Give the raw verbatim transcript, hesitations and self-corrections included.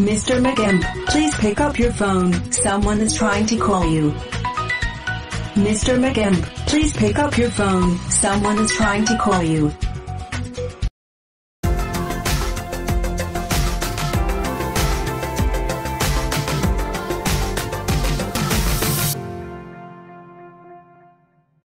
Mister McGimp, please pick up your phone. Someone is trying to call you. Mister McGimp, please pick up your phone. Someone is trying to call you.